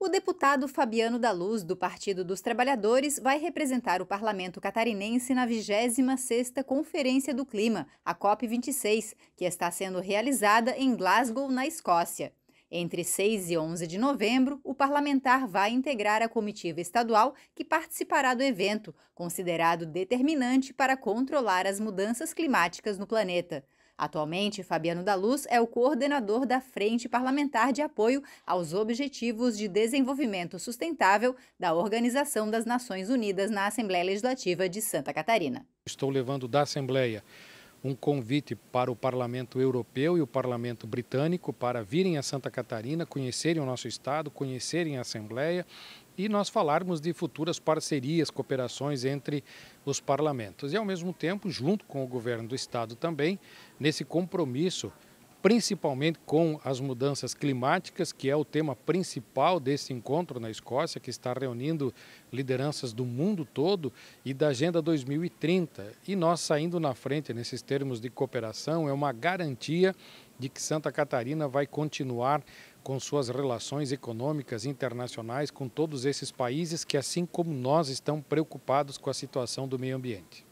O deputado Fabiano da Luz, do Partido dos Trabalhadores, vai representar o parlamento catarinense na 26ª Conferência do Clima, a COP26, que está sendo realizada em Glasgow, na Escócia. Entre 6 e 11 de novembro, o parlamentar vai integrar a comitiva estadual que participará do evento, considerado determinante para controlar as mudanças climáticas no planeta. Atualmente, Fabiano da Luz é o coordenador da Frente Parlamentar de Apoio aos Objetivos de Desenvolvimento Sustentável da Organização das Nações Unidas na Assembleia Legislativa de Santa Catarina. Estou levando da Assembleia um convite para o Parlamento Europeu e o Parlamento Britânico para virem a Santa Catarina, conhecerem o nosso estado, conhecerem a Assembleia e nós falarmos de futuras parcerias, cooperações entre os parlamentos. E, ao mesmo tempo, junto com o governo do estado também, nesse compromisso, principalmente com as mudanças climáticas, que é o tema principal desse encontro na Escócia, que está reunindo lideranças do mundo todo e da Agenda 2030. E nós saindo na frente nesses termos de cooperação é uma garantia de que Santa Catarina vai continuar com suas relações econômicas internacionais com todos esses países que, assim como nós, estão preocupados com a situação do meio ambiente.